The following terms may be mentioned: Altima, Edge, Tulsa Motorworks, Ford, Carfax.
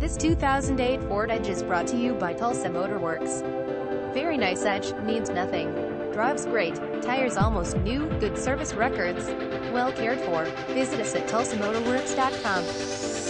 This 2008 Ford Edge is brought to you by Tulsa Motorworks. Very nice Edge, needs nothing. Drives great, tires almost new, good service records, well cared for. Visit us at tulsamotorworks.com.